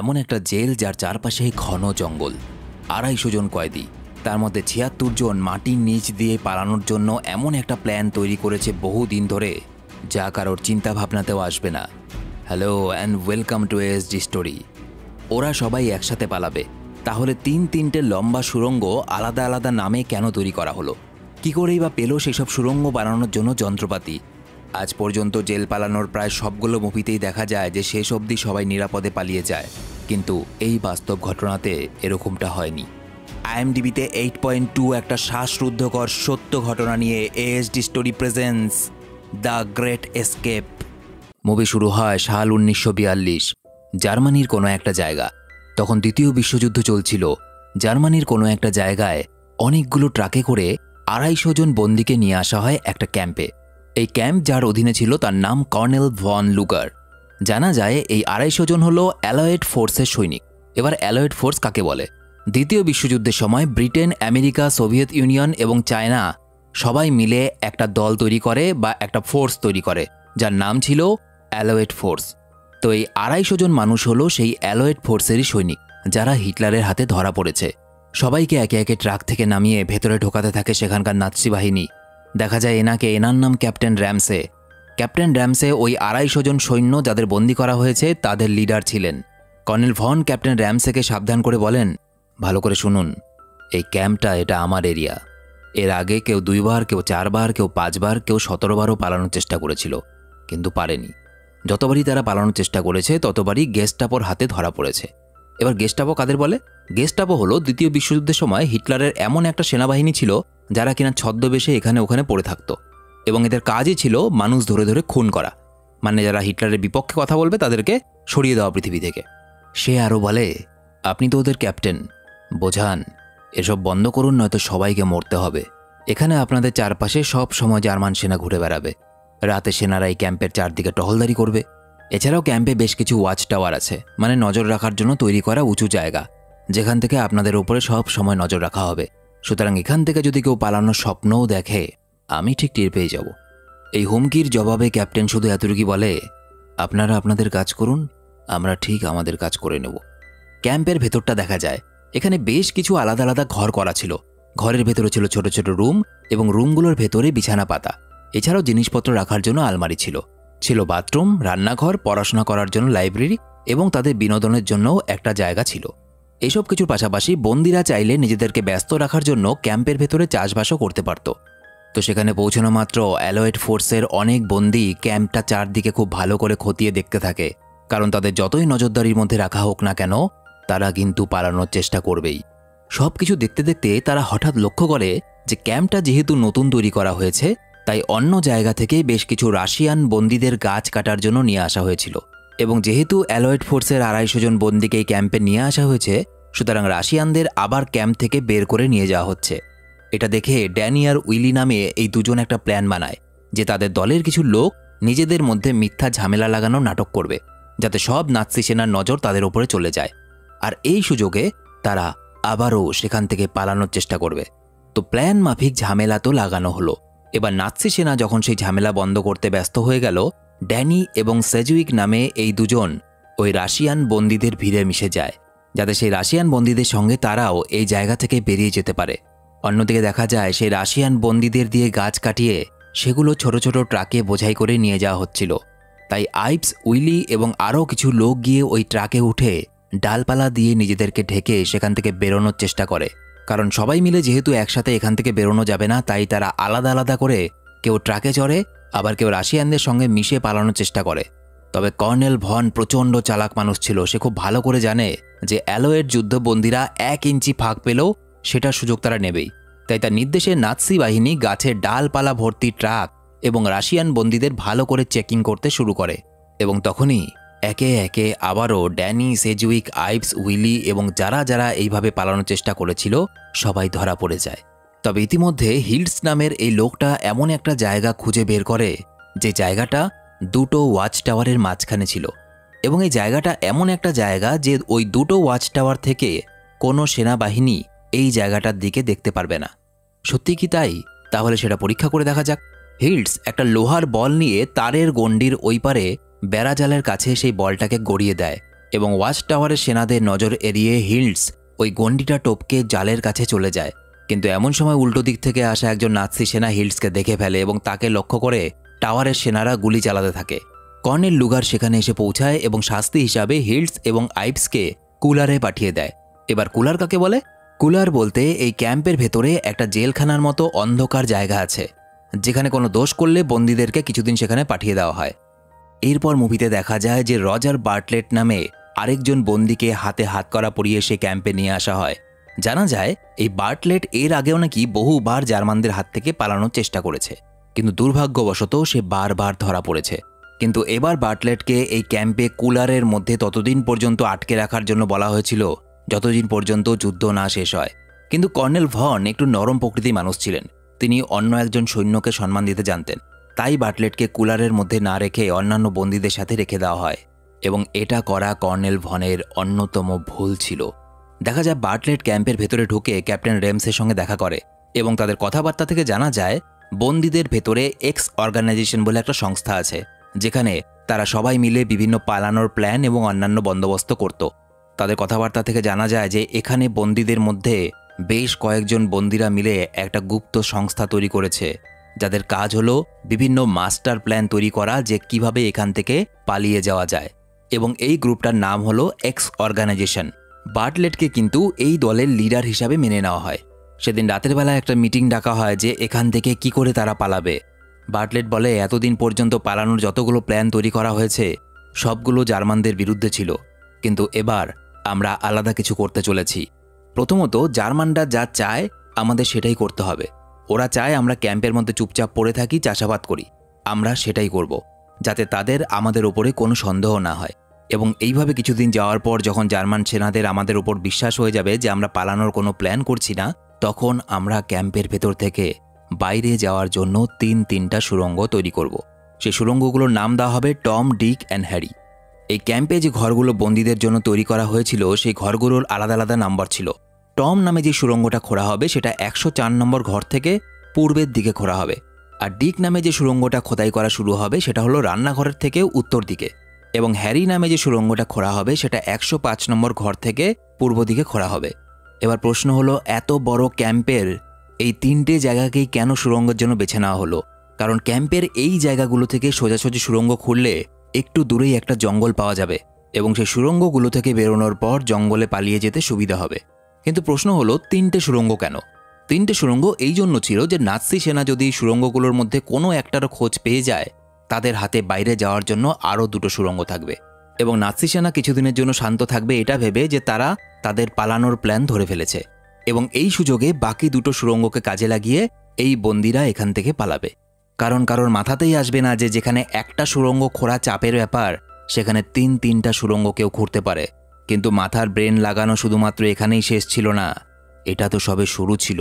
এমন একটা জেল যার চারপাশে ঘন জঙ্গল। ২৫০ জন কয়েদি, তার মধ্যে ৭৬ জন মাটির নিচ দিয়ে পালানোর জন্য এমন একটা প্ল্যান তৈরি করেছে বহুদিন ধরে, যা কারোর চিন্তা ভাবনাতেও আসবে না। Hello and welcome to ASD story. ওরা সবাই একসাথে পালাবে, তাহলে তিনটে লম্বা সুরঙ্গ আলাদা আলাদা নামে কেন তৈরি করা হলো? কী করেই বা পেল সেসব সুরঙ্গ বানানোর জন্য যন্ত্রপাতি? আজ পর্যন্ত জেল পালানোর প্রায় সবগুলো মুভিতেই দেখা যায় যে শেষ অবধি সবাই নিরাপদে পালিয়ে যায়, কিন্তু এই বাস্তব ঘটনাতে এরকমটা হয়নি। আইএমডিবিতে 8.2 একটা শ্বাসরুদ্ধকর সত্য ঘটনা নিয়ে ASD story presents the great escape. Movie শুরু হয় সাল 1942, জার্মানির কোনো একটা জায়গা। তখন দ্বিতীয় বিশ্বযুদ্ধ চলছিল। জার্মানির কোনো একটা জায়গায় অনেকগুলো ট্রাকে করে ২৫০ জন বন্দীকে নিয়ে আসা হয় একটা ক্যাম্পে। এই ক্যাম্প যার অধীনে ছিল তার নাম কর্নেল ভন লুগার। জানা যায় এই ২৫০ জন হল অ্যালয়েড ফোর্সের সৈনিক। এবার অ্যালয়েড ফোর্স কাকে বলে? দ্বিতীয় বিশ্বযুদ্ধের সময় ব্রিটেন, আমেরিকা, সোভিয়েত ইউনিয়ন এবং চায়না সবাই মিলে একটা দল তৈরি করে বা একটা ফোর্স তৈরি করে যার নাম ছিল অ্যালয়েড ফোর্স। তো এই ২৫০ জন মানুষ হলো সেই অ্যালয়েড ফোর্সেরই সৈনিক যারা হিটলারের হাতে ধরা পড়েছে। সবাইকে একে একে ট্রাক থেকে নামিয়ে ভেতরে ঢোকাতে থাকে সেখানকার নাৎসি বাহিনী। দেখা যায় এনার নাম ক্যাপ্টেন র্যামসে। ক্যাপ্টেন র্যামসে ওই ২৫০ জন সৈন্য যাদের বন্দি করা হয়েছে তাদের লিডার ছিলেন। কর্নেল ভন ক্যাপ্টেন র্যামসেকে সাবধান করে বলেন, ভালো করে শুনুন, এই ক্যাম্পটা এটা আমার এরিয়া। এর আগে কেউ ২বার, কেউ ৪বার, কেউ ৫বার, কেউ ১৭বারও পালানোর চেষ্টা করেছিল, কিন্তু পারেনি। যতবারই তারা পালানোর চেষ্টা করেছে ততবারই গেস্টাপোর হাতে ধরা পড়েছে। এবার গেস্টাপো কাদের বলে? গেস্টাপো হলো দ্বিতীয় বিশ্বযুদ্ধের সময় হিটলারের এমন একটা সেনাবাহিনী ছিল যারা কিনা ছদ্মবেশে এখানে ওখানে পড়ে থাকতো, এবং এদের কাজই ছিল মানুষ ধরে ধরে খুন করা। মানে যারা হিটলারের বিপক্ষে কথা বলবে তাদেরকে সরিয়ে দেওয়া পৃথিবী থেকে। সে আরও বলে, আপনি তো ওদের ক্যাপ্টেন, বোঝান, এসব বন্ধ করুন, নয়তো সবাইকে মরতে হবে। এখানে আপনাদের চারপাশে সব সময় জার্মান সেনা ঘুরে বেড়াবে। রাতে সেনারা এই ক্যাম্পের চারদিকে টহলদারি করবে। এছাড়াও ক্যাম্পে বেশ কিছু ওয়াচ টাওয়ার আছে, মানে নজর রাখার জন্য তৈরি করা উঁচু জায়গা, যেখান থেকে আপনাদের ওপরে সব সময় নজর রাখা হবে। সুতরাং এখান থেকে যদি কেউ পালানোর স্বপ্নও দেখে আমি ঠিক টের পেয়ে যাব। এই হুমকির জবাবে ক্যাপ্টেন শুধু এতটুকু বলে, আপনারা আপনাদের কাজ করুন, আমরা ঠিক আমাদের কাজ করে নেব। ক্যাম্পের ভেতরটা দেখা যায় এখানে বেশ কিছু আলাদা আলাদা ঘর করা ছিল। ঘরের ভেতরে ছিল ছোট ছোট রুম, এবং রুমগুলোর ভেতরে বিছানা পাতা। এছাড়াও জিনিসপত্র রাখার জন্য আলমারি ছিল, ছিল বাথরুম, রান্নাঘর, পড়াশোনা করার জন্য লাইব্রেরি, এবং তাদের বিনোদনের জন্যও একটা জায়গা ছিল। এসব কিছুর পাশাপাশি বন্দিরা চাইলে নিজেদেরকে ব্যস্ত রাখার জন্য ক্যাম্পের ভেতরে চাষবাসও করতে পারত। তো সেখানে পৌঁছানো মাত্র অ্যালয়েড ফোর্সের অনেক বন্দি ক্যাম্পটা চারদিকে খুব ভালো করে খতিয়ে দেখতে থাকে, কারণ তাদের যতই নজরদারির মধ্যে রাখা হোক না কেন তারা কিন্তু পালানোর চেষ্টা করবেই। সব কিছু দেখতে দেখতে তারা হঠাৎ লক্ষ্য করে যে ক্যাম্পটা যেহেতু নতুন তৈরি করা হয়েছে, তাই অন্য জায়গা থেকে বেশ কিছু রাশিয়ান বন্দীদের গাছ কাটার জন্য নিয়ে আসা হয়েছিল, এবং যেহেতু অ্যালয়েড ফোর্সের ২৫০ জন বন্দীকে ক্যাম্পে নিয়ে আসা হয়েছে, সুতরাং রাশিয়ানদের আবার ক্যাম্প থেকে বের করে নিয়ে যাওয়া হচ্ছে। এটা দেখে ড্যানি আর উইলি নামে এই দুজন একটা প্ল্যান বানায় যে তাদের দলের কিছু লোক নিজেদের মধ্যে মিথ্যা ঝামেলা লাগানো নাটক করবে, যাতে সব নাৎসি সেনার নজর তাদের ওপরে চলে যায়, আর এই সুযোগে তারা আবারও সেখান থেকে পালানোর চেষ্টা করবে। তো প্ল্যান মাফিক ঝামেলা তো লাগানো হলো। এবার নাৎসি সেনা যখন সেই ঝামেলা বন্ধ করতে ব্যস্ত হয়ে গেল, ড্যানি এবং সেজুইক নামে এই দুজন ওই রাশিয়ান বন্দীদের ভিড়ে মিশে যায়, যাতে সেই রাশিয়ান বন্দীদের সঙ্গে তারাও এই জায়গা থেকে বেরিয়ে যেতে পারে। অন্যদিকে দেখা যায় সেই রাশিয়ান বন্দীদের দিয়ে গাছ কাটিয়ে সেগুলো ছোট ছোট ট্রাকে বোঝাই করে নিয়ে যাওয়া হচ্ছিল। তাই আইপস, উইলি এবং আরও কিছু লোক গিয়ে ওই ট্রাকে উঠে ডালপালা দিয়ে নিজেদেরকে ঢেকে সেখান থেকে বেরোনোর চেষ্টা করে, কারণ সবাই মিলে যেহেতু একসাথে এখান থেকে বেরোনো যাবে না, তাই তারা আলাদা আলাদা করে কেউ ট্রাকে চড়ে, আবার কেউ রাশিয়ানদের সঙ্গে মিশে পালানোর চেষ্টা করে। তবে কর্নেল ভন প্রচণ্ড চালাক মানুষ ছিল। সে খুব ভালো করে জানে যে অ্যালয়েড যুদ্ধবন্দীরা ১ ইঞ্চি ফাঁক পেলেও সেটার সুযোগ তারা নেবেই, তাই তার নির্দেশে নাৎসি বাহিনী গাছে ডালপালা ভর্তি ট্রাক এবং রাশিয়ান বন্দীদের ভালো করে চেকিং করতে শুরু করে, এবং তখনই একে একে আবারও ড্যানি, সেজুইক, আইভস, উইলি এবং যারা যারা এইভাবে পালানোর চেষ্টা করেছিল সবাই ধরা পড়ে যায়। তবে ইতিমধ্যে হিলস নামের এই লোকটা এমন একটা জায়গা খুঁজে বের করে যে জায়গাটা দুটো ওয়াচ টাওয়ারের মাঝখানে ছিল, এবং এই জায়গাটা এমন একটা জায়গা যে ওই দুটো ওয়াচ টাওয়ার থেকে কোনো সেনাবাহিনী এই জায়গাটার দিকে দেখতে পারবে না। সত্যি কি তাই? তাহলে সেটা পরীক্ষা করে দেখা যাক। হিলস একটা লোহার বল নিয়ে তারের গণ্ডির ওই পারে বেড়াজালের কাছে সেই বলটাকে গড়িয়ে দেয়, এবং ওয়াচ টাওয়ারের সেনাদের নজর এড়িয়ে হিল্ডস ওই গন্ডিটা টপকে জালের কাছে চলে যায়। কিন্তু এমন সময় উল্টো দিক থেকে আসা একজন নাৎসি সেনা হিল্ডসকে দেখে ফেলে এবং তাকে লক্ষ্য করে টাওয়ারের সেনারা গুলি চালাতে থাকে। কর্নেল লুগার সেখানে এসে পৌঁছায় এবং শাস্তি হিসাবে হিল্ডস এবং আইভসকে কুলারে পাঠিয়ে দেয়। এবার কুলার কাকে বলে? কুলার বলতে এই ক্যাম্পের ভেতরে একটা জেলখানার মতো অন্ধকার জায়গা আছে, যেখানে কোনো দোষ করলে বন্দীদেরকে কিছুদিন সেখানে পাঠিয়ে দেওয়া হয়। এরপর মুভিতে দেখা যায় যে রজার বার্টলেট নামে আরেকজন বন্দীকে হাতে হাত করা পরিয়ে সে ক্যাম্পে নিয়ে আসা হয়। জানা যায় এই বার্টলেট এর আগেও নাকি বহুবার জার্মানদের হাত থেকে পালানোর চেষ্টা করেছে, কিন্তু দুর্ভাগ্যবশত সে বারবার ধরা পড়েছে। কিন্তু এবার বার্টলেটকে এই ক্যাম্পে কুলারের মধ্যে ততদিন পর্যন্ত আটকে রাখার জন্য বলা হয়েছিল যতদিন পর্যন্ত যুদ্ধ না শেষ হয়। কিন্তু কর্নেল ভন একটু নরম প্রকৃতির মানুষ ছিলেন, তিনি অন্য একজন সৈন্যকে সম্মান দিতে জানতেন, তাই বার্টলেটকে কুলারের মধ্যে না রেখে অন্যান্য বন্দীদের সাথে রেখে দেওয়া হয় এবং এটা করা কর্নেল ভনের অন্যতম ভুল ছিল। দেখা যায় বার্টলেট ক্যাম্পের ভেতরে ঢুকে ক্যাপ্টেন রেমসের সঙ্গে দেখা করে এবং তাদের কথাবার্তা থেকে জানা যায় বন্দীদের ভেতরে এক্স অর্গানাইজেশন বলে একটা সংস্থা আছে, যেখানে তারা সবাই মিলে বিভিন্ন পালানোর প্ল্যান এবং অন্যান্য বন্দোবস্ত করত। তাদের কথাবার্তা থেকে জানা যায় যে এখানে বন্দীদের মধ্যে বেশ কয়েকজন বন্দীরা মিলে একটা গুপ্ত সংস্থা তৈরি করেছে, যাদের কাজ হলো বিভিন্ন মাস্টার প্ল্যান তৈরি করা যে কিভাবে এখান থেকে পালিয়ে যাওয়া যায়, এবং এই গ্রুপটার নাম হলো এক্স অর্গানাইজেশন। বার্টলেটকে কিন্তু এই দলের লিডার হিসাবে মেনে নেওয়া হয়। সেদিন রাতের বেলা একটা মিটিং ডাকা হয় যে এখান থেকে কি করে তারা পালাবে। বার্টলেট বলে এতদিন পর্যন্ত পালানোর যতগুলো প্ল্যান তৈরি করা হয়েছে সবগুলো জার্মানদের বিরুদ্ধে ছিল, কিন্তু এবার আমরা আলাদা কিছু করতে চলেছি। প্রথমত জার্মানরা যা চায় আমাদের সেটাই করতে হবে। ওরা চায় আমরা ক্যাম্পের মধ্যে চুপচাপ পড়ে থাকি, চাষাবাদ করি, আমরা সেটাই করব, যাতে তাদের আমাদের ওপরে কোনো সন্দেহ না হয়। এবং এইভাবে কিছুদিন যাওয়ার পর যখন জার্মান সেনাদের আমাদের ওপর বিশ্বাস হয়ে যাবে যে আমরা পালানোর কোনো প্ল্যান করছি না, তখন আমরা ক্যাম্পের ভেতর থেকে বাইরে যাওয়ার জন্য 3-3টা সুড়ঙ্গ তৈরি করব। সেই সুড়ঙ্গগুলোর নাম দেওয়া হবে টম, ডিক অ্যান্ড হ্যারি। এই ক্যাম্পে যে ঘরগুলো বন্দীদের জন্য তৈরি করা হয়েছিল সেই ঘরগুলোর আলাদা আলাদা নাম্বার ছিল। টম নামে যে সুড়ঙ্গটা খোঁড়া হবে সেটা 104 নম্বর ঘর থেকে পূর্বের দিকে খোঁড়া হবে, আর ডিক নামে যে সুড়ঙ্গটা খোদাই করা শুরু হবে সেটা হলো রান্নাঘরের থেকে উত্তর দিকে, এবং হ্যারি নামে যে সুড়ঙ্গটা খোঁড়া হবে সেটা 105 নম্বর ঘর থেকে পূর্ব দিকে খোঁড়া হবে। এবার প্রশ্ন হলো এত বড় ক্যাম্পের এই 3টে জায়গাকেই কেন সুড়ঙ্গের জন্য বেছে নেওয়া হলো? কারণ ক্যাম্পের এই জায়গাগুলো থেকে সোজাসুজি সুড়ঙ্গ খুঁড়লে একটু দূরেই একটা জঙ্গল পাওয়া যাবে এবং সেই সুড়ঙ্গগুলো থেকে বেরোনোর পর জঙ্গলে পালিয়ে যেতে সুবিধা হবে। কিন্তু প্রশ্ন হলো 3টে সুড়ঙ্গ কেন? 3টে সুড়ঙ্গ এই জন্য ছিল যে নাৎসি সেনা যদি সুড়ঙ্গগুলোর মধ্যে কোনো একটারও খোঁজ পেয়ে যায়, তাদের হাতে বাইরে যাওয়ার জন্য আরও 2টো সুড়ঙ্গ থাকবে। এবং নাৎসি সেনা কিছুদিনের জন্য শান্ত থাকবে এটা ভেবে যে তারা তাদের পালানোর প্ল্যান ধরে ফেলেছে, এবং এই সুযোগে বাকি 2টো সুড়ঙ্গকে কাজে লাগিয়ে এই বন্দীরা এখান থেকে পালাবে। কারণ কারোর মাথাতেই আসবে না যে যেখানে একটা সুড়ঙ্গ খোঁড়া চাপের ব্যাপার, সেখানে 3-3টা সুড়ঙ্গ কেউ খুঁড়তে পারে। কিন্তু মাথার ব্রেন লাগানো শুধুমাত্র এখানেই শেষ ছিল না, এটা তো সবে শুরু ছিল।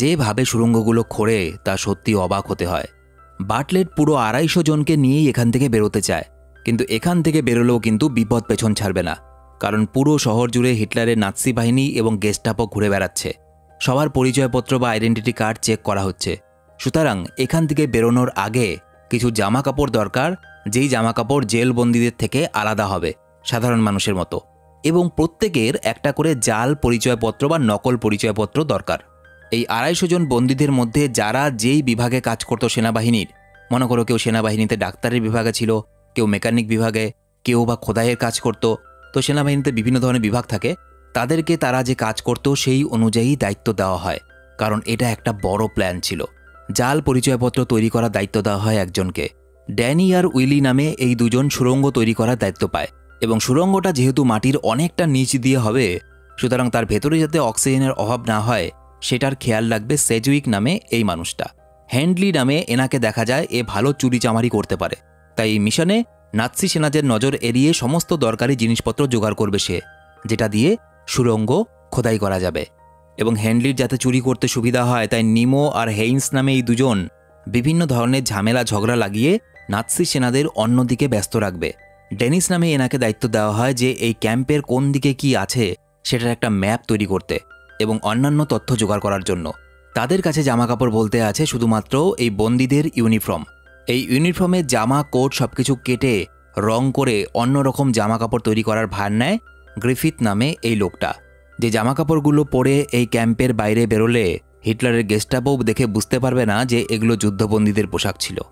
যেভাবে সুড়ঙ্গগুলো খোঁড়ে তা সত্যি অবাক হতে হয়। বার্টলেট পুরো 250 জনকে নিয়েই এখান থেকে বেরোতে চায়, কিন্তু এখান থেকে বেরোলেও কিন্তু বিপদ পেছন ছাড়বে না, কারণ পুরো শহর জুড়ে হিটলারের নাৎসি বাহিনী এবং গেস্টাপো ঘুরে বেড়াচ্ছে। সবার পরিচয়পত্র বা আইডেন্টিটি কার্ড চেক করা হচ্ছে। সুতরাং এখান থেকে বেরোনোর আগে কিছু জামা কাপড় দরকার, যেই জামা কাপড় জেলবন্দীদের থেকে আলাদা হবে সাধারণ মানুষের মতো, এবং প্রত্যেকের একটা করে জাল পরিচয়পত্র বা নকল পরিচয়পত্র দরকার। এই 250 জন বন্দীদের মধ্যে যারা যেই বিভাগে কাজ করত সেনাবাহিনীর, মনে করো কেউ সেনাবাহিনীতে ডাক্তারের বিভাগে ছিল, কেউ মেকানিক বিভাগে, কেউ বা খোদাইয়ের কাজ করত, তো সেনাবাহিনীতে বিভিন্ন ধরনের বিভাগ থাকে, তাদেরকে তারা যে কাজ করত সেই অনুযায়ী দায়িত্ব দেওয়া হয়। কারণ এটা একটা বড় প্ল্যান ছিল। জাল পরিচয়পত্র তৈরি করার দায়িত্ব দেওয়া হয় একজনকে। ড্যানি আর উইলি নামে এই 2জন সুড়ঙ্গ তৈরি করার দায়িত্ব পায়, এবং সুড়ঙ্গটা যেহেতু মাটির অনেকটা নিচ দিয়ে হবে, সুতরাং তার ভেতরে যাতে অক্সিজেনের অভাব না হয় সেটার খেয়াল রাখবে সেজউইক নামে এই মানুষটা। হ্যান্ডলি নামে এনাকে দেখা যায় এ ভালো চুরিচামারি করতে পারে, তাই এই মিশনে নাৎসি সেনাদের নজর এড়িয়ে সমস্ত দরকারি জিনিসপত্র জোগাড় করবে সে, যেটা দিয়ে সুড়ঙ্গ খোদাই করা যাবে। এবং হ্যান্ডলির যাতে চুরি করতে সুবিধা হয় তাই নিমো আর হেইন্স নামে এই 2জন বিভিন্ন ধরনের ঝামেলা ঝগড়া লাগিয়ে নাৎসি সেনাদের অন্যদিকে ব্যস্ত রাখবে। ডেনিস নামে এনাকে দায়িত্ব দেওয়া হয় যে এই ক্যাম্পের কোন দিকে কি আছে সেটার একটা ম্যাপ তৈরি করতে এবং অন্যান্য তথ্য জোগাড় করার জন্য। তাদের কাছে জামাকাপড় বলতে আছে শুধুমাত্র এই বন্দীদের ইউনিফর্ম। এই ইউনিফর্মের জামা, কোট সব কিছু কেটে रंग करे अन्य रकम जामा कापड़ तैरी करार भार नेय ग्रिफिथ नामे एई लोकटा जे जामा कापड़गुलो परे एई कैम्पेर बाइरे बेरोले हिटलारेर गेस्टापो देखे बुझते पारबे ना जे एगुलो युद्धबंदीदेर पोशाक छिलो।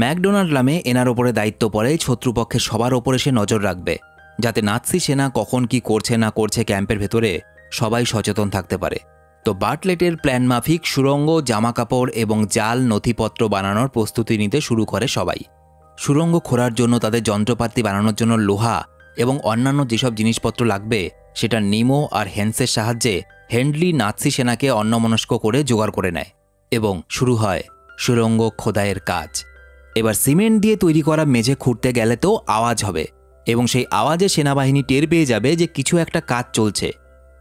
मैकडोनाल्ड नामे एनार ओपरे दायित्व पड़े शत्रुपक्षे सबार ओपरे से नजर राखबे जाते नात्सी सेना कखन कि करछे ना करछे कैम्पेर भेतरे सबाई सचेतन थाकते पारे। तो बार्टलेटेर प्लान माफिक सुरंग जामा कापड़ एबं जाल नथिपत्र बनानोर प्रस्तुति निते शुरू करे सबाई। सुरंग खोरार जोन्नो तादेर जंत्रपाति बनानोर जोन्नो लोहा एबं अन्यान्य जेसब जिनिसपत्र लागबे सेटा निमो आर हेन्सेर साहाज्ये हेंडली नात्सी सेनाके अन्यमनस्क करे जोगाड़ करे नेय एबं शुरू हय सुरंग खोदाइयेर काज। एबार सिमेंट दिये तैरी करा मेझे खुঁড়তে गेले तो आवाज हबे एबं सेई आवाजे सेनाबाहिनी टेर पेये जाबे जे किछु एकटा काज चलछे।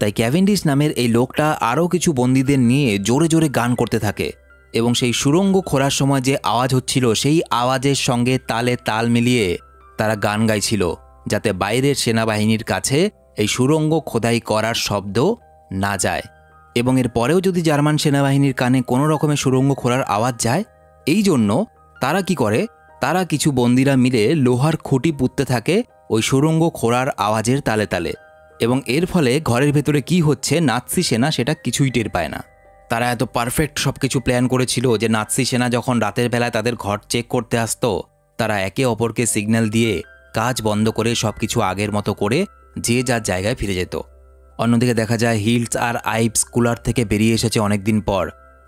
ताई कैवेंडिश नामेर ए लोकटा आरो किछु बंदीदेर निये जोरे जोरे गान करते थाके एबं सेई सुरंग खोरार समय जे आवाज होच्छिलो सेई आवाजेर संगे ताले ताल मिलिए तारा गान गाइछिलो जाते बाइरेर सेनाबाहिनीर काछे ए सुरंग खोदाई करार शब्द ना जाय एबं एर परेओ जोदि जार्मान सेनाबाहिनीर काने कोनो रकमेर सुरंग खोरार आवाज जाय एई जोन्नो तारा कि करे तारा किछु बंदीरा मिले लोहार खुंटी पुतते थाके ओई सुरंग खोरार आवाजेर ताले ताले এবং এর ফলে ঘরের ভেতরে কি হচ্ছে নাৎসি সেনা সেটা কিছুই টের পায় না। তারা এত পারফেক্ট সবকিছু প্ল্যান করেছিল যে নাৎসি সেনা যখন রাতের বেলায় তাদের ঘর চেক করতে আসতো তারা একে অপরকে সিগন্যাল দিয়ে কাজ বন্ধ করে সবকিছু আগের মতো করে যে যার জায়গায় ফিরে যেত। অন্যদিকে দেখা যায় হিলস আর আইভস কুলার থেকে বেরিয়ে এসেছে অনেক দিন পর।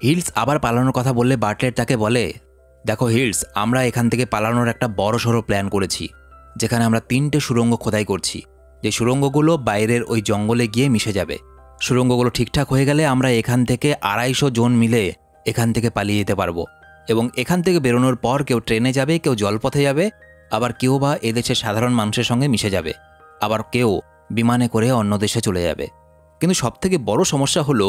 হিলস আবার পালানোর কথা বললে বার্টলেট তাকে বলে, দেখো হিলস, আমরা এখান থেকে পালানোর একটা বড়সড় প্ল্যান করেছি যেখানে আমরা তিনটে সুরঙ্গ খোদাই করছি যে সুরঙ্গগুলো বাইরের ওই জঙ্গলে গিয়ে মিশে যাবে। সুরঙ্গগুলো ঠিকঠাক হয়ে গেলে আমরা এখান থেকে 250 জন মিলে এখান থেকে পালিয়ে যেতে পারবো এবং এখান থেকে বেরোনোর পর কেউ ট্রেনে যাবে, কেউ জলপথে যাবে, আবার কেউ বা এদেশের সাধারণ মানুষের সঙ্গে মিশে যাবে, আবার কেউ বিমানে করে অন্য দেশে চলে যাবে। কিন্তু সবথেকে বড় সমস্যা হলো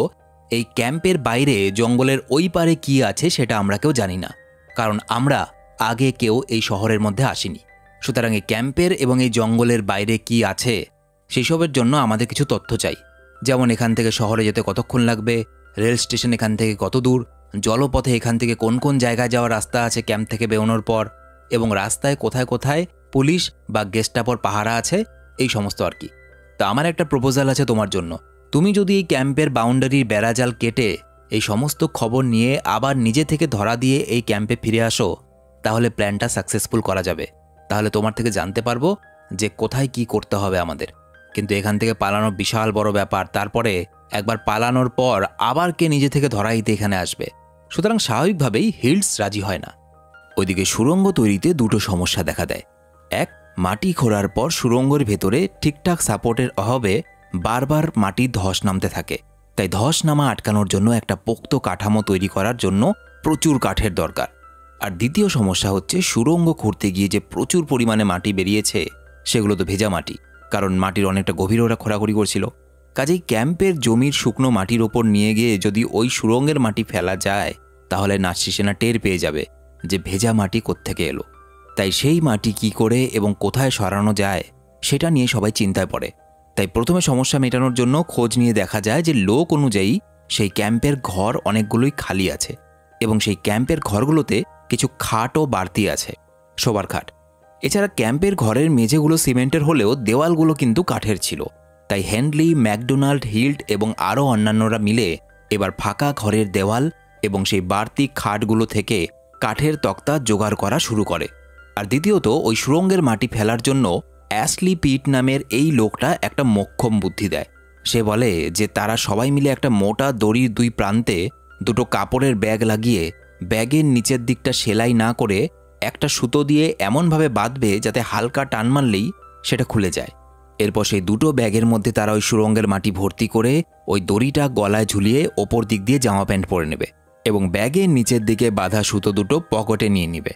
এই ক্যাম্পের বাইরে জঙ্গলের ওই পারে কী আছে সেটা আমরা কেউ জানি না, কারণ আমরা আগে কেউ এই শহরের মধ্যে আসিনি। সুতরাং এই ক্যাম্পের এবং এই জঙ্গলের বাইরে কি আছে সেসবের জন্য আমাদের কিছু তথ্য চাই, যেমন এখান থেকে শহরে যেতে কতক্ষণ লাগবে, রেল স্টেশন এখান থেকে কত দূর, জলপথে এখান থেকে কোন কোন জায়গায় যাওয়ার রাস্তা আছে ক্যাম্প থেকে বেরোনোর পর, এবং রাস্তায় কোথায় কোথায় পুলিশ বা গেস্টাপোর পাহারা আছে, এই সমস্ত আর কি। তো আমার একটা প্রপোজাল আছে তোমার জন্য, তুমি যদি এই ক্যাম্পের বাউন্ডারির বেড়াজাল কেটে এই সমস্ত খবর নিয়ে আবার নিজে থেকে ধরা দিয়ে এই ক্যাম্পে ফিরে আসো তাহলে প্ল্যানটা সাকসেসফুল করা যাবে। তাহলে তোমার থেকে জানতে পারবো যে কোথায় কি করতে হবে আমাদের। কিন্তু এখান থেকে পালানো বিশাল বড় ব্যাপার, তারপরে একবার পালানোর পর আবার কে নিজে থেকে ধরা দিতে এখানে আসবে। সুতরাং স্বাভাবিকভাবেই হিলস রাজি হয় না। ওইদিকে সুরঙ্গ তৈরিতে দুটো সমস্যা দেখা দেয়। এক, মাটি খোঁড়ার পর সুরঙ্গের ভেতরে ঠিকঠাক সাপোর্টের অভাবে বারবার মাটির ধস নামতে থাকে, তাই ধস নামা আটকানোর জন্য একটা পোক্ত কাঠামো তৈরি করার জন্য প্রচুর কাঠের দরকার। আর দ্বিতীয় সমস্যা হচ্ছে সুরঙ্গ খুঁড়তে গিয়ে যে প্রচুর পরিমাণে মাটি বেরিয়েছে সেগুলো তো ভেজা মাটি, কারণ মাটির অনেকটা গভীরে ওরা খোঁড়াখুড়ি করছিল। কাজেই ক্যাম্পের জমির শুকনো মাটির ওপর নিয়ে গিয়ে যদি ওই সুরঙ্গের মাটি ফেলা যায় তাহলে নাৎসি সেনা টের পেয়ে যাবে যে ভেজা মাটি কোত্থেকে এলো। তাই সেই মাটি কি করে এবং কোথায় সরানো যায় সেটা নিয়ে সবাই চিন্তায় পড়ে। তাই প্রথমে সমস্যা মেটানোর জন্য খোঁজ নিয়ে দেখা যায় যে লোক অনুযায়ী সেই ক্যাম্পের ঘর অনেকগুলোই খালি আছে এবং সেই ক্যাম্পের ঘরগুলোতে কিছু খাটও বাড়তি আছে, শোবার খাট। এছাড়া ক্যাম্পের ঘরের মেঝেগুলো সিমেন্টের হলেও দেওয়ালগুলো কিন্তু কাঠের ছিল। তাই হেনলি, ম্যাকডোনাল্ড, হিল্ড এবং আরও অন্যান্যরা মিলে এবার ফাঁকা ঘরের দেওয়াল এবং সেই বাড়তি খাটগুলো থেকে কাঠের তক্তা জোগাড় করা শুরু করে। আর দ্বিতীয়ত, ওই সুরঙ্গের মাটি ফেলার জন্য অ্যাশলি পিট নামের এই লোকটা একটা মোক্ষম বুদ্ধি দেয়। সে বলে যে তারা সবাই মিলে একটা মোটা দড়ির দুই প্রান্তে দুটো কাপড়ের ব্যাগ লাগিয়ে ব্যাগের নিচের দিকটা সেলাই না করে একটা সুতো দিয়ে এমনভাবে বাঁধবে যাতে হালকা টান মারলেই সেটা খুলে যায়। এরপর সেই দুটো ব্যাগের মধ্যে তারা ওই সুরঙ্গের মাটি ভর্তি করে ওই দড়িটা গলায় ঝুলিয়ে ওপর দিক দিয়ে জামা প্যান্ট পরে নেবে এবং ব্যাগের নিচের দিকে বাঁধা সুতো দুটো পকেটে নিয়ে নেবে।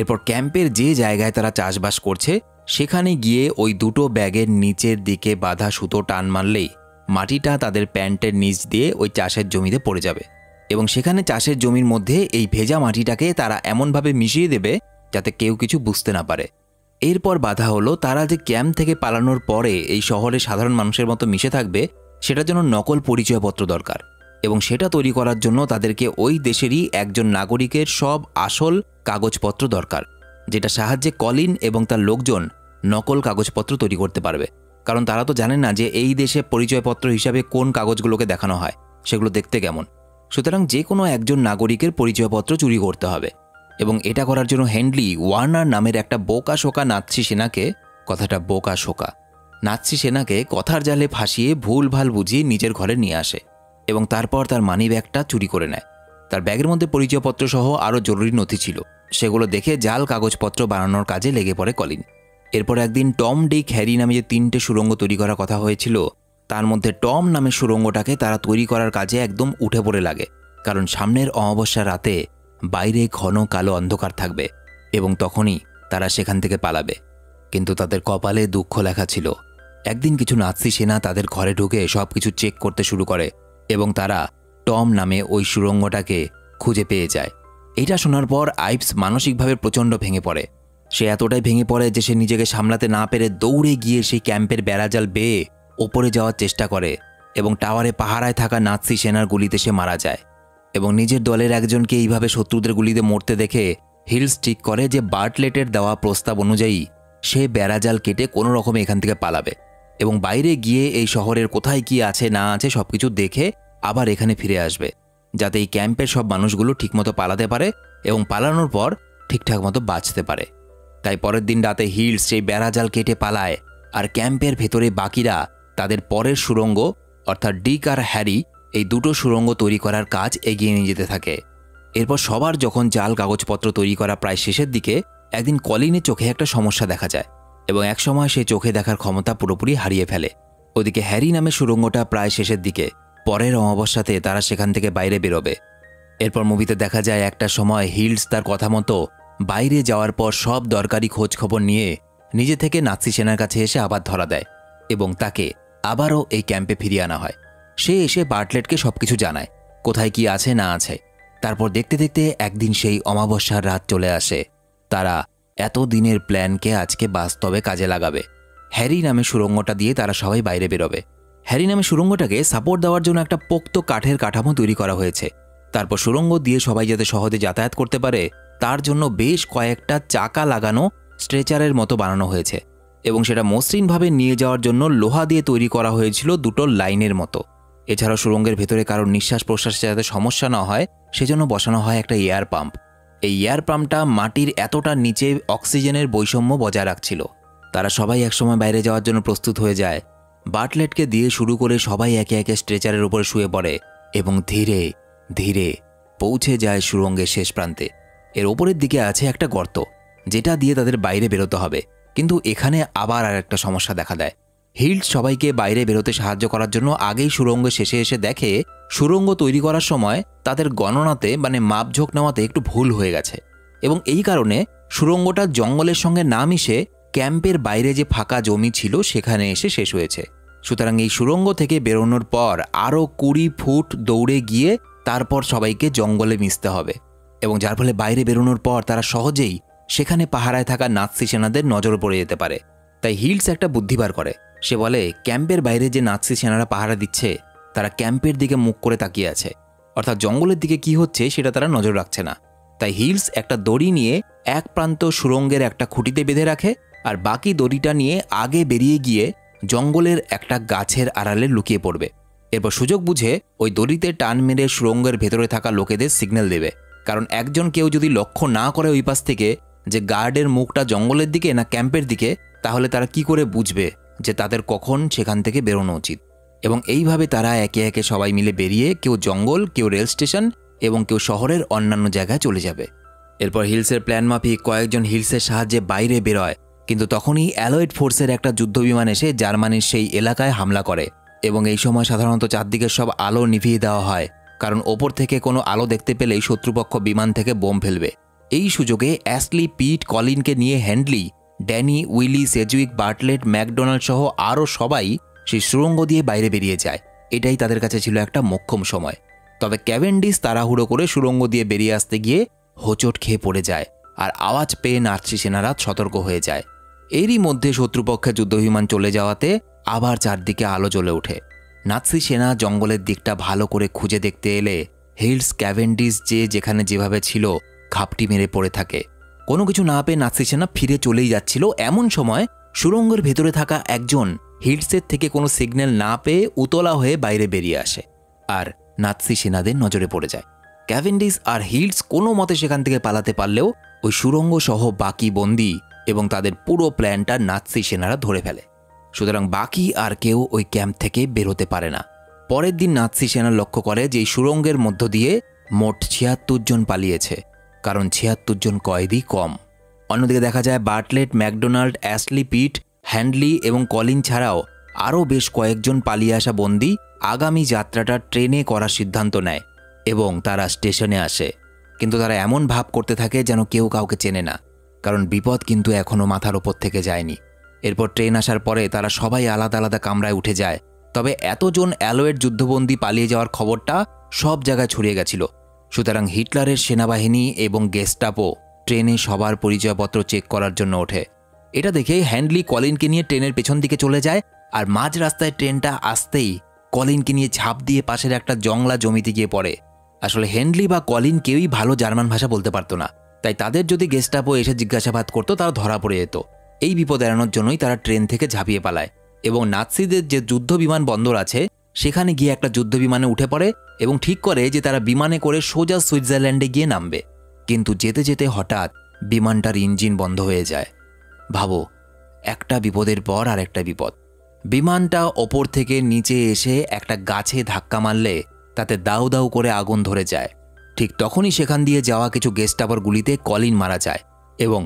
এরপর ক্যাম্পের যে জায়গায় তারা চাষবাস করছে সেখানে গিয়ে ওই দুটো ব্যাগের নিচের দিকে বাঁধা সুতো টান মারলেই মাটিটা তাদের প্যান্টের নিচ দিয়ে ওই চাষের জমিতে পড়ে যাবে এবং সেখানে চাষের জমির মধ্যে এই ভেজা মাটিটাকে তারা এমনভাবে মিশিয়ে দেবে যাতে কেউ কিছু বুঝতে না পারে। এরপর বাধা হলো তারা যে ক্যাম্প থেকে পালানোর পরে এই শহরে সাধারণ মানুষের মতো মিশে থাকবে সেটার জন্য নকল পরিচয়পত্র দরকার এবং সেটা তৈরি করার জন্য তাদেরকে ওই দেশেরই একজন নাগরিকের সব আসল কাগজপত্র দরকার, যেটা সাহায্যে কলিন এবং তার লোকজন नकल कागजपत्र तैरि करते पारबे कारण तारा तो जाने ना जे एई देशे परिचयपत्र हिसाबे कोन कागजगुलोके देखानो हय सेगुलो देखते केमन। सुतरां जे कोनो एकजन नागरिकेर परिचयपत्र चुरी करते हबे एबं एटा करार जोन्नो हैंडली वार्नार नामेर एकटा बोकाशोका नात्सी सेनाके कथाटा बोकाशोका नात्सी सेनाके कथार जाले फाँसिए भूलभाल बुझिए निजेर घरे निये आसे एबं तारपर तार मानि बैगटा चुरी करे नेय। तार बैगेर मध्ये परिचयपत्र सह आरो जरूरी नथि छिलो सेगुलो देखे जाल कागजपत्र बानानोर काजे लेगे पड़े कलिन। एरपर एक दिन टम डिक हैरी नामे जे तीनटे सुरंग तैरि करार कथा हयेछिलो तार मध्ये टम नामे सुरंगटाके तारा तैरि करार काजे एकदम उठे पड़े लागे कारण सामनेर अमावस्या राते बाइरे घन कालो अंधकार थाकबे एबं तखोनी तारा सेखान थेके पालाबे किन्तु तादेर कपाले दुःख लेखा छिलो। एकदिन किछु नात्सी सेना तादेर घरे ढुके सबकिछु चेक करते शुरू करे एबं तारा टम नामे ओई सुरंगटाके खुंजे पेये जाय। एटा शोनार पर आइप्स मानसिकभावे प्रचंड भेंगे पड़े से एतटाई भेंगे पड़े जे से निजेके सामलाते ना पेरे दौड़े गिये सेई क्याम्पेर बेड़ाजाल बेये ओपरे जाओयार चेष्टा करे एबं टावारे पाहाराय थाका नात्सी सेनार गुलिते से मारा जाय एबं निजेर दलेर एकजनके एइभावे शत्रुदेर गुलिते मरते देखे हिल्स ठीक करे जे बार्टलेटेर देवा प्रस्ताव अनुयायी से बेड़ाजाल केटे कोनो रकमे एखान थेके पालाबे एबं बाइरे गिये एई शहरेर कोथाय कि आछे ना आछे सबकिछु देखे आबार एखाने फिरे आसबे जाते एई क्याम्पेर सब मानुषगुलो ठीकमतो पालाते पारे एबं पालानोर पर ठीकठाक मतो बाँचते पारे। ताई परेर दिन राते हिल्स सेई बेड़ाजाल केटे पालाय और कैम्पेर भेतरे बाकिरा तादेर परेर सुरंग अर्थात डिक और हैरी एई दुटो सुरंग तैरि करार काज एगिये निये जेते थाके। एरपर सबार जखन जाल कागजपत्र तैरि करा प्राय शेषेर दिके एकदिन कलिनेर चोखे एकटा समस्या देखा जाय एबं एक समय सेई चोखे देखार क्षमता पुरोपुरी हारिये फेले। ओदिके हैरी नामे सुरंगटा प्राय शेषेर दिके परेर अमावस्याते तारा सेखान थेके बाइरे बेरोबे। एरपर मुभिते देखा जाय एकटा समय हिल्स तार कथा मतो বাইরে যাওয়ার পর সব দরকারি খোঁজ খবর নিয়ে নিজে থেকে নাৎসি সেনার কাছে এসে আবার ধরা দেয় এবং তাকে আবারও এই ক্যাম্পে ফিরিয়ে আনা হয়। সে এসে বার্টলেটকে সবকিছু জানায় কোথায় কি আছে না আছে। তারপর দেখতে দেখতে একদিন সেই অমাবস্যার রাত চলে আসে তারা এত দিনের প্ল্যানকে আজকে বাস্তবে কাজে লাগাবে। হ্যারি নামে সুরঙ্গটা দিয়ে তারা সবাই বাইরে বেরোবে। হ্যারি নামে সুরঙ্গটাকে সাপোর্ট দেওয়ার জন্য একটা পোক্ত কাঠের কাঠামো তৈরি করা হয়েছে। তারপর সুরঙ্গ দিয়ে সবাই যাতে সহজে যাতায়াত করতে পারে তার জন্য বেশ কয়েকটা চাকা লাগানো স্ট্রেচারের মতো বানানো হয়েছে এবং সেটা মসৃণভাবে নিয়ে যাওয়ার জন্য লোহা দিয়ে তৈরি করা হয়েছিল দুটো লাইনের মতো। এছাড়া সুরঙ্গের ভেতরে কারো নিঃশ্বাস প্রশ্বাসে যাতে সমস্যা না হয় সেজন্য বসানো হয় একটা এয়ার পাম্প। এই এয়ার পাম্পটা মাটির এতটা নিচে অক্সিজেনের বৈষম্য বজায় রাখছিল। তারা সবাই একসময় বাইরে যাওয়ার জন্য প্রস্তুত হয়ে যায়। বার্টলেটকে দিয়ে শুরু করে সবাই একে একে স্ট্রেচারের উপরে শুয়ে পড়ে এবং ধীরে ধীরে পৌঁছে যায় সুরঙ্গের শেষ প্রান্তে। এর উপরের দিকে আছে একটা গর্ত যেটা দিয়ে তাদের বাইরে বেরোতে হবে কিন্তু এখানে আবার আর একটা সমস্যা দেখা দেয়। হিল্ড সবাইকে বাইরে বেরোতে সাহায্য করার জন্য আগেই সুরঙ্গ শেষে এসে দেখে সুরঙ্গ তৈরি করার সময় তাদের গণনাতে মানে মাপঝোঁক নেওয়াতে একটু ভুল হয়ে গেছে এবং এই কারণে সুরঙ্গটা জঙ্গলের সঙ্গে না মিশে ক্যাম্পের বাইরে যে ফাঁকা জমি ছিল সেখানে এসে শেষ হয়েছে। সুতরাং এই সুরঙ্গ থেকে বেরোনোর পর আরও 20 ফুট দৌড়ে গিয়ে তারপর সবাইকে জঙ্গলে মিশতে হবে এবং যার ফলে বাইরে বেরোনোর পর তারা সহজেই সেখানে পাহারায় থাকা নাৎসি সেনাদের নজরে পড়ে যেতে পারে। তাই হিলস একটা বুদ্ধি বার করে। সে বলে ক্যাম্পের বাইরে যে নাৎসি সেনারা পাহারা দিচ্ছে তারা ক্যাম্পের দিকে মুখ করে তাকিয়ে আছে অর্থাৎ জঙ্গলের দিকে কি হচ্ছে সেটা তারা নজর রাখছে না। তাই হিলস একটা দড়ি নিয়ে এক প্রান্ত সুরঙ্গের একটা খুঁটিতে বেঁধে রাখে আর বাকি দড়িটা নিয়ে আগে বেরিয়ে গিয়ে জঙ্গলের একটা গাছের আড়ালে লুকিয়ে পড়বে। এরপর সুযোগ বুঝে ওই দড়িতে টান মেরে সুরঙ্গের ভেতরে থাকা লোকেদের সিগন্যাল দেবে কারণ একজন কেউ যদি লক্ষ্য না করে ওই পাশ থেকে যে গার্ডের মুখটা জঙ্গলের দিকে না ক্যাম্পের দিকে তাহলে তারা কি করে বুঝবে যে তাদের কখন সেখান থেকে বেরোনো উচিত। এবং এইভাবে তারা একে একে সবাই মিলে বেরিয়ে কেউ জঙ্গল কেউ রেল স্টেশন এবং কেউ শহরের অন্যান্য জায়গায় চলে যাবে। এরপর হিলসের প্ল্যান মাফিক কয়েকজন হিলসের সাহায্যে বাইরে বেরোয় কিন্তু তখনই অ্যালয়েড ফোর্সের একটা যুদ্ধবিমান এসে জার্মানির সেই এলাকায় হামলা করে এবং এই সময় সাধারণত চারদিকের সব আলো নিভিয়ে দেওয়া হয় কারণ ওপর থেকে কোনো আলো দেখতে পেলেই শত্রুপক্ষ বিমান থেকে বোম ফেলবে। এই সুযোগে অ্যাসলি পিট কলিনকে নিয়ে Handley Danny Willie Sedgwick Bartlett McDonald সহ আরও সবাই সেই সুরঙ্গ দিয়ে বাইরে বেরিয়ে যায়। এটাই তাদের কাছে ছিল একটা মোক্ষম সময়। তবে ক্যাভেন্ডিস তাড়াহুড়ো করে সুরঙ্গ দিয়ে বেরিয়ে আসতে গিয়ে হোঁচট খেয়ে পড়ে যায় আর আওয়াজ পেয়ে নাৎসি সেনারা সতর্ক হয়ে যায়। এরই মধ্যে শত্রুপক্ষে যুদ্ধবিমান চলে যাওয়াতে আবার চারদিকে আলো জ্বলে ওঠে। নাৎসি সেনা জঙ্গলের দিকটা ভালো করে খুঁজে দেখতে এলে হিলস ক্যাভেন্ডিস যে যেখানে যেভাবে ছিল খাপটি মেরে পড়ে থাকে। কোনো কিছু না পেয়ে নাৎসি সেনা ফিরে চলেই যাচ্ছিল এমন সময় সুড়ঙ্গের ভেতরে থাকা একজন হিটসেট থেকে কোনো সিগন্যাল না পেয়ে উতলা হয়ে বাইরে বেরিয়ে আসে আর নাৎসি সেনাদের নজরে পড়ে যায়। ক্যাভেন্ডিশ আর হিটস কোনো মতে সেখান থেকে পালাতে পারলেও ওই সুড়ঙ্গ সহ বাকি বন্দি এবং তাদের পুরো প্ল্যানটা নাৎসি সেনারা ধরে ফেলে। সুতরাং বাকি আর কেউ ওই ক্যাম্প থেকে বেরোতে পারে না। পরের দিন নাৎসি সেনা লক্ষ্য করে যে এই সুড়ঙ্গের মধ্য দিয়ে মোট ৭৬ জন পালিয়েছে, কারণ ৭৬ জন কয়েদি কম। অন্যদিকে দেখা যায় Bartlett, McDonald, Ashley Pitt, Handley এবং কলিন ছাড়াও আরও বেশ কয়েকজন পালিয়ে আসা বন্দী আগামী যাত্রাটা ট্রেনে করার সিদ্ধান্ত নেয় এবং তারা স্টেশনে আসে। কিন্তু তারা এমন ভাব করতে থাকে যেন কেউ কাউকে চেনে না, কারণ বিপদ কিন্তু এখনও মাথার ওপর থেকে যায়নি। এরপর ট্রেন আসার পরে তারা সবাই আলাদা আলাদা কামরায় উঠে যায়। তবে এতজন অ্যালোয়েড যুদ্ধবন্দী পালিয়ে যাওয়ার খবরটা সব জায়গায় ছড়িয়ে গেছিল। সুতরাং হিটলারের সেনাবাহিনী এবং গেস্টাপো ট্রেনে সবার পরিচয়পত্র চেক করার জন্য ওঠে। এটা দেখে হ্যান্ডলি কলিনকে নিয়ে ট্রেনের পেছন দিকে চলে যায় আর মাঝ রাস্তায় ট্রেনটা আসতেই কলিনকে নিয়ে ঝাঁপ দিয়ে পাশের একটা জংলা জমিতে গিয়ে পড়ে। আসলে হ্যান্ডলি বা কলিন কেউই ভালো জার্মান ভাষা বলতে পারতো না, তাই তাদের যদি গেস্টাপো এসে জিজ্ঞাসাবাদ করতো তারা ধরা পড়ে যেত। এই বিপদ এড়ানোর জন্যই তারা ট্রেন থেকে ঝাঁপিয়ে পালায় এবং নাৎসিদের যে যুদ্ধবিমান বন্দর আছে সেখানে গিয়ে একটা যুদ্ধবিমানে উঠে পড়ে এবং ঠিক করে যে তারা বিমানে করে সোজা সুইজারল্যান্ডে গিয়ে নামবে। কিন্তু যেতে যেতে হঠাৎ বিমানটার ইঞ্জিন বন্ধ হয়ে যায়। ভাবো, একটা বিপদের পর আর একটা বিপদ। বিমানটা ওপর থেকে নিচে এসে একটা গাছে ধাক্কা মারলে তাতে দাউ দাউ করে আগুন ধরে যায়। ঠিক তখনই সেখান দিয়ে যাওয়া কিছু গেস্টাপোর গুলিতে কলিন মারা যায় এবং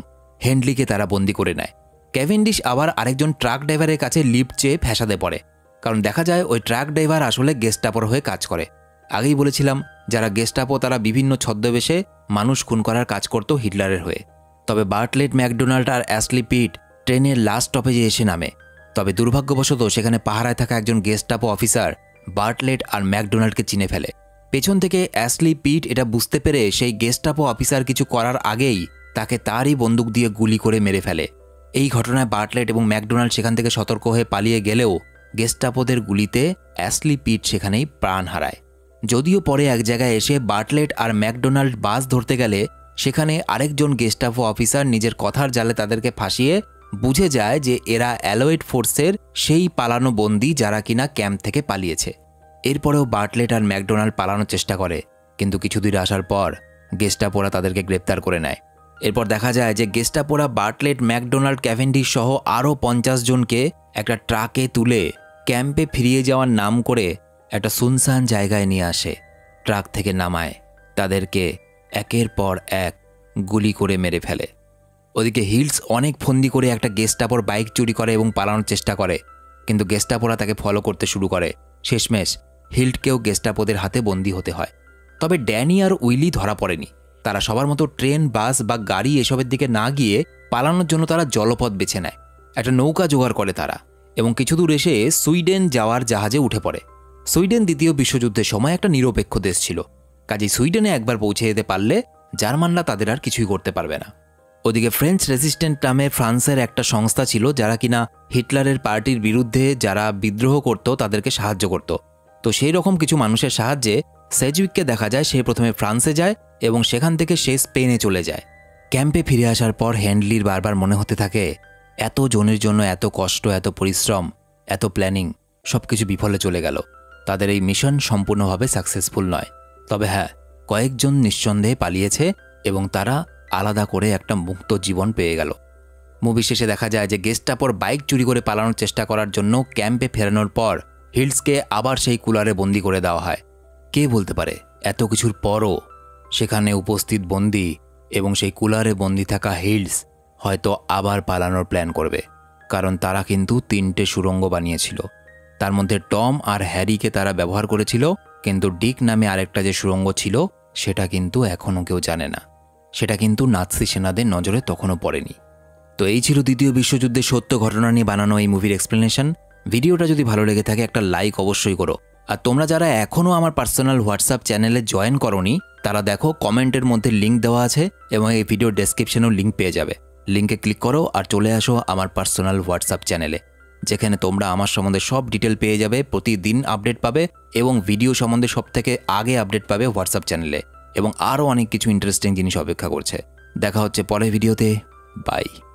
হ্যান্ডলিকে তারা বন্দি করে নেয়। ক্যাভেন্ডিশ আবার আরেকজন ট্রাক ড্রাইভারের কাছে লিফট চেয়ে ফ্যাসাদে পড়ে, কারণ দেখা যায় ওই ট্রাক ড্রাইভার আসলে গেস্টাপোর হয়ে কাজ করে। আগেই বলেছিলাম যারা গেস্টাপো তারা বিভিন্ন ছদ্মবেশে মানুষ খুন করার কাজ করত হিটলারের হয়ে। তবে বার্টলেট, ম্যাকডোনাল্ড আর অ্যাশলি পিট ট্রেনের লাস্ট স্টপেজে এসে নামে। তবে দুর্ভাগ্যবশত সেখানে পাহারায় থাকা একজন গেস্টাপো অফিসার বার্টলেট আর ম্যাকডোনাল্ডকে চিনে ফেলে। পেছন থেকে অ্যাশলি পিট এটা বুঝতে পেরে সেই গেস্টাপো অফিসার কিছু করার আগেই তাকে তারই বন্দুক দিয়ে গুলি করে মেরে ফেলে। এই ঘটনায় বার্টলেট এবং ম্যাকডোনাল্ড সেখান থেকে সতর্ক হয়ে পালিয়ে গেলেও গেস্টাপোদের গুলিতে অ্যাশলি পিট সেখানেই প্রাণ হারায়। যদিও পরে এক জায়গায় এসে বার্টলেট আর ম্যাকডোনাল্ড বাস ধরতে গেলে সেখানে আরেকজন গেস্টাপো অফিসার নিজের কথার জালে তাদেরকে ফাঁসিয়ে বুঝে যায় যে এরা অ্যালোয়েড ফোর্সের সেই পালানো বন্দী যারা কিনা ক্যাম্প থেকে পালিয়েছে। এরপরেও বার্টলেট আর ম্যাকডোনাল্ড পালানোর চেষ্টা করে, কিন্তু কিছুদিন আসার পর গেস্টাপোরা তাদেরকে গ্রেপ্তার করে নেয়। এরপর দেখা যায় যে গেস্টাপোরা বার্টলেট, ম্যাকডোনাল্ড, ক্যাভেন্ডিশ সহ আরও ৫০ জনকে একটা ট্রাকে তুলে ক্যাম্পে ফিরিয়ে যাওয়ার নাম করে একটা সুনসান জায়গায় নিয়ে আসে। ট্রাক থেকে নামায়, তাদেরকে একের পর এক গুলি করে মেরে ফেলে। ওদিকে হিলস অনেক ফন্দি করে একটা গেস্টাপোর বাইক চুরি করে এবং পালানোর চেষ্টা করে, কিন্তু গেস্টাপোরা তাকে ফলো করতে শুরু করে। শেষমেশ হিল্টকেও গেস্টাপোদের হাতে বন্দি হতে হয়। তবে ড্যানি আর উইলি ধরা পড়েনি। তারা সবার মতো ট্রেন, বাস বা গাড়ি এসবের দিকে না গিয়ে পালানোর জন্য তারা জলপথ বেছে নেয়। একটা নৌকা জোগাড় করে তারা এবং কিছু দূর এসে সুইডেন যাওয়ার জাহাজে উঠে পড়ে। সুইডেন দ্বিতীয় বিশ্বযুদ্ধের সময় একটা নিরপেক্ষ দেশ ছিল, কাজেই সুইডেনে একবার পৌঁছে যেতে পারলে জার্মানরা তাদের আর কিছুই করতে পারবে না। ওদিকে ফ্রেঞ্চ রেজিস্ট্যান্ট নামে ফ্রান্সের একটা সংস্থা ছিল যারা কিনা হিটলারের পার্টির বিরুদ্ধে যারা বিদ্রোহ করত তাদেরকে সাহায্য করত। তো সেই রকম কিছু মানুষের সাহায্যে সেজউইককে দেখা যায় সে প্রথমে ফ্রান্সে যায় এবং সেখান থেকে সে স্পেনে চলে যায়। ক্যাম্পে ফিরে আসার পর হ্যান্ডলির বারবার মনে হতে থাকে এত জনের জন্য এত কষ্ট, এত পরিশ্রম, এত প্ল্যানিং, সব কিছু বিফলে চলে গেল। তাদের এই মিশন সম্পূর্ণভাবে সাকসেসফুল নয়। তবে হ্যাঁ, কয়েকজন নিঃসন্দেহে পালিয়েছে এবং তারা আলাদা করে একটা মুক্ত জীবন পেয়ে গেল। মুভি শেষে দেখা যায় যে গেস্টাপোর বাইক চুরি করে পালানোর চেষ্টা করার জন্য ক্যাম্পে ফেরানোর পর হিলসকে আবার সেই কুলারে বন্দি করে দেওয়া হয়। কে বলতে পারে এত কিছুর পরও সেখানে উপস্থিত বন্দি এবং সেই কুলারে বন্দি থাকা হিলস হয়তো আবার পালানোর প্ল্যান করবে, কারণ তারা কিন্তু 3টে সুড়ঙ্গ বানিয়েছিল। তার মধ্যে টম আর হ্যারিকে তারা ব্যবহার করেছিল, কিন্তু ডিক নামে আরেকটা যে সুড়ঙ্গ ছিল সেটা কিন্তু এখনও কেউ জানে না। সেটা কিন্তু নাৎসি সেনাদের নজরে তখনও পড়েনি। তো এই ছিল দ্বিতীয় বিশ্বযুদ্ধের সত্য ঘটনা নিয়ে বানানো এই মুভির এক্সপ্লেনেশন। ভিডিওটা যদি ভালো লেগে থাকে একটা লাইক অবশ্যই করো। আর তোমরা যারা এখনও আমার পার্সোনাল হোয়াটসঅ্যাপ চ্যানেলে জয়েন করোনি তারা দেখো কমেন্টের মধ্যে লিঙ্ক দেওয়া আছে এবং এই ভিডিও ডেসক্রিপশনেও লিঙ্ক পেয়ে যাবে। লিঙ্কে ক্লিক করো আর চলে আসো আমার পার্সোনাল হোয়াটসঅ্যাপ চ্যানেলে, যেখানে তোমরা আমার সম্বন্ধে সব ডিটেল পেয়ে যাবে, প্রতিদিন আপডেট পাবে এবং ভিডিও সম্বন্ধে সব থেকে আগে আপডেট পাবে হোয়াটসঅ্যাপ চ্যানেলে। এবং আরও অনেক কিছু ইন্টারেস্টিং জিনিস অপেক্ষা করছে। দেখা হচ্ছে পরের ভিডিওতে। বাই।